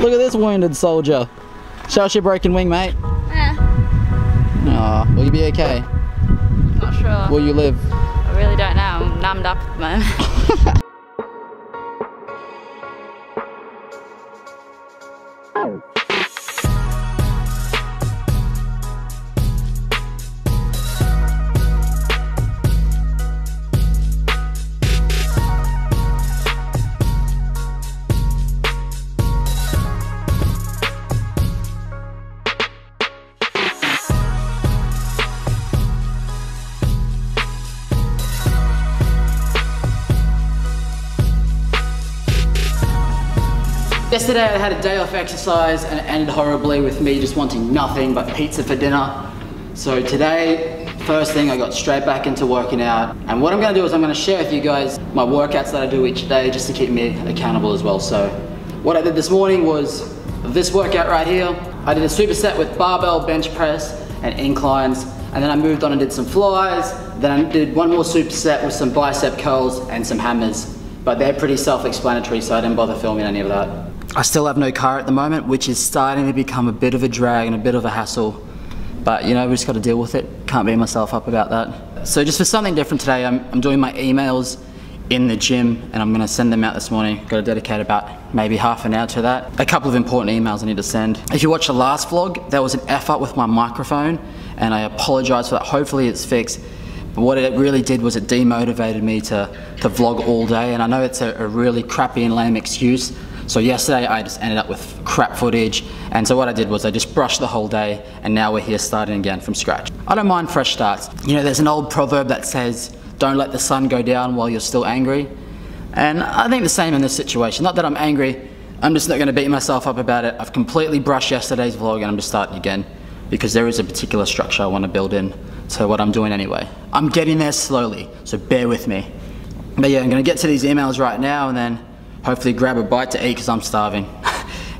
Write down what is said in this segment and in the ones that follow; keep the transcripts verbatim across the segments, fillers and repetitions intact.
Look at this wounded soldier. Show us your broken wing, mate. Eh. Nah. Will you be okay? Not sure. Will you live? I really don't know. I'm numbed up at the moment. Yesterday I had a day off exercise and it ended horribly with me just wanting nothing but pizza for dinner. So today, first thing, I got straight back into working out. And what I'm gonna do is I'm gonna share with you guys my workouts that I do each day just to keep me accountable as well. So what I did this morning was this workout right here. I did a superset with barbell, bench press and inclines. And then I moved on and did some flies. Then I did one more superset with some bicep curls and some hammers. But they're pretty self-explanatory, so I didn't bother filming any of that. I still have no car at the moment, which is starting to become a bit of a drag and a bit of a hassle. But you know, we just got to deal with it. Can't beat myself up about that. So just for something different today, I'm, I'm doing my emails in the gym and I'm going to send them out this morning. Got to dedicate about maybe half an hour to that. A couple of important emails I need to send. If you watched the last vlog, there was an F up with my microphone and I apologize for that. Hopefully it's fixed. But what it really did was it demotivated me to, to vlog all day. And I know it's a, a really crappy and lame excuse. So yesterday I just ended up with crap footage, and so what I did was I just brushed the whole day, and now we're here starting again from scratch. I don't mind fresh starts. You know, there's an old proverb that says, don't let the sun go down while you're still angry. And I think the same in this situation. Not that I'm angry, I'm just not gonna beat myself up about it. I've completely brushed yesterday's vlog and I'm just starting again because there is a particular structure I wanna build in to what I'm doing anyway. I'm getting there slowly, so bear with me. But yeah, I'm gonna get to these emails right now and then hopefully grab a bite to eat because I'm starving.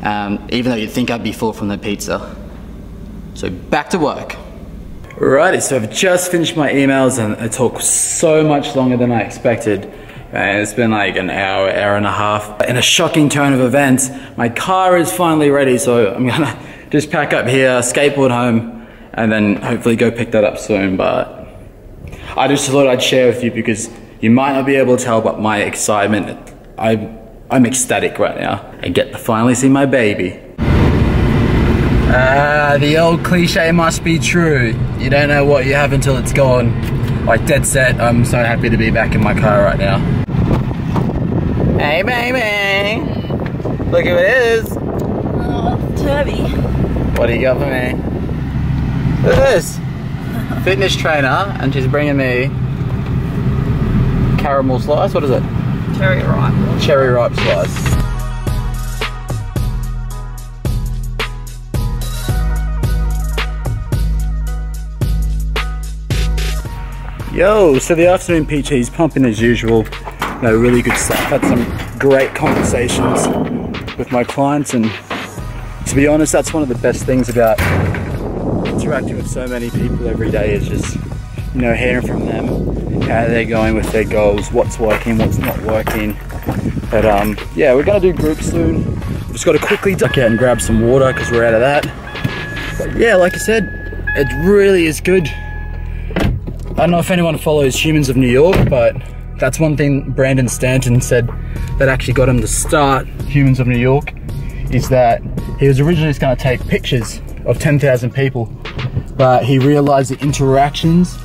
um, even though you'd think I'd be full from the pizza. So back to work. Righty, so I've just finished my emails and it took so much longer than I expected. And it's been like an hour, hour and a half. In a shocking turn of events, my car is finally ready. So I'm gonna just pack up here, skateboard home, and then hopefully go pick that up soon. But I just thought I'd share with you because you might not be able to tell, but my excitement, I. I'm ecstatic right now. I get to finally see my baby. Ah, uh, the old cliche must be true. You don't know what you have until it's gone. Like dead set, I'm so happy to be back in my car right now. Hey baby! Look who it is! Oh, Toby. What do you got for me? Look at this! Fitness trainer, and she's bringing me caramel slice, what is it? Cherry ripe. Cherry ripe slice. Yo, so the afternoon P T's pumping as usual. No, really good stuff. Had some great conversations with my clients, and to be honest, that's one of the best things about interacting with so many people every day is just, you know, hearing from them. How they're going with their goals, what's working, what's not working. But um, yeah, we're gonna do groups soon. We've just gotta quickly duck out and grab some water because we're out of that. But yeah, like I said, it really is good. I don't know if anyone follows Humans of New York, but that's one thing Brandon Stanton said that actually got him to start Humans of New York, is that he was originally just gonna take pictures of ten thousand people, but he realized the interactions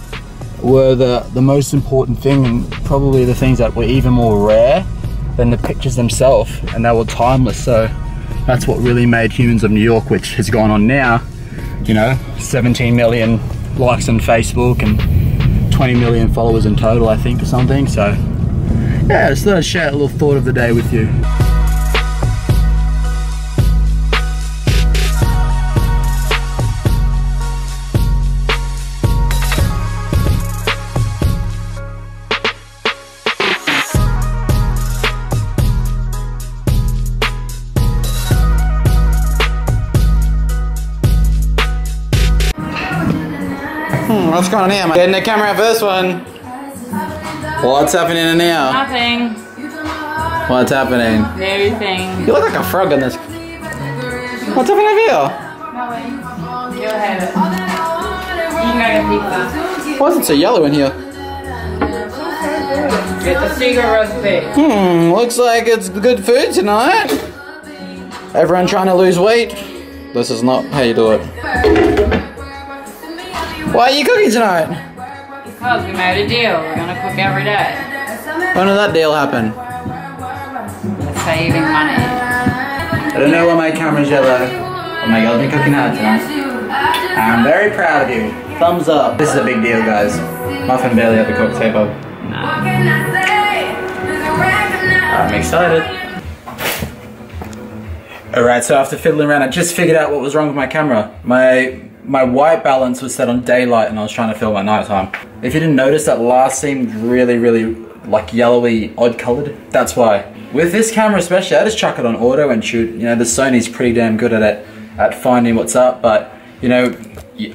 were the, the most important thing, and probably the things that were even more rare than the pictures themselves, and they were timeless. So that's what really made Humans of New York, which has gone on now, you know, seventeen million likes on Facebook and twenty million followers in total, I think, or something. So yeah, I just thought I'd share a little thought of the day with you. What's going on here, man? Getting the camera out for this one. What's happening in here? Nothing. What's happening? Everything. You look like a frog in this. What's up in the video? You'll have it. You got a pizza. Why is it so yellow in here? It's a secret recipe. Hmm, looks like it's good food tonight. Everyone trying to lose weight. This is not how you do it. Why are you cooking tonight? Because we made a deal. We're gonna cook every day. When did that deal happen? Saving money. I don't know why my camera's yellow. Oh my god, I've been cooking hard tonight. I'm very proud of you. Thumbs up. This is a big deal, guys. Muffin barely at the cook table. Nah. I'm excited. Alright, so after fiddling around, I just figured out what was wrong with my camera. My My white balance was set on daylight and I was trying to film at night time. If you didn't notice, that last seemed really, really like yellowy, odd colored. That's why. With this camera especially, I just chuck it on auto and shoot. You know, the Sony's pretty damn good at it, at finding what's up, but you know,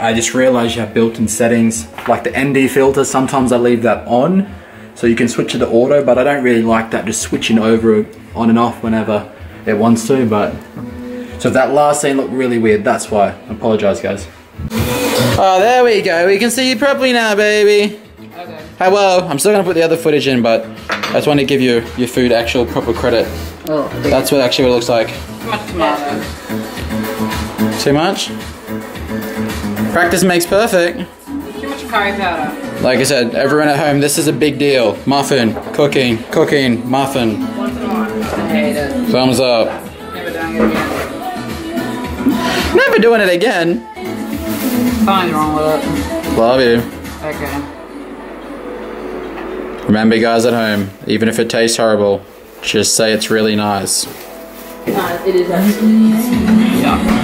I just realized you have built-in settings. Like the N D filter, sometimes I leave that on, so you can switch it to auto, but I don't really like that, just switching over on and off whenever it wants to, but. So if that last scene looked really weird, that's why. I apologize, guys. Oh, there we go. We can see you properly now, baby. Okay. Hello. I'm still gonna put the other footage in, but I just want to give you your food actual proper credit. Oh, that's what actually what it looks like. Too much tomato. Too much? Practice makes perfect. Too much curry powder. Like I said, everyone at home, this is a big deal. Muffin, cooking, cooking, muffin. Once in a while. I hate it. Thumbs up. Never doing it again. Never doing it again. Nothing wrong with it. Love you. Okay. Remember, guys at home, even if it tastes horrible, just say it's really nice. Uh, it is actually. Yeah.